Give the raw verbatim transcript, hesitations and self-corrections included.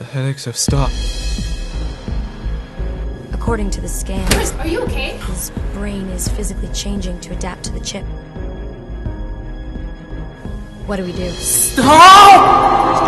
The headaches have stopped. According to the scan... Chris, are you okay? His brain is physically changing to adapt to the chip. What do we do? Stop!